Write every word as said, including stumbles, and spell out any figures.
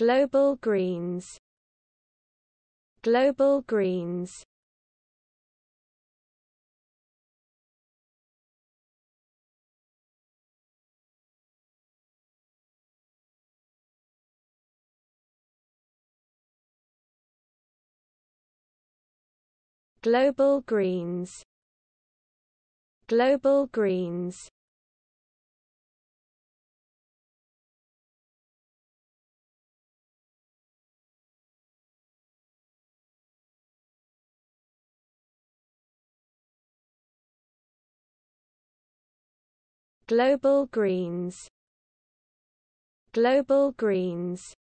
Global Greens. Global Greens. Global Greens. Global Greens. Global Greens. Global Greens.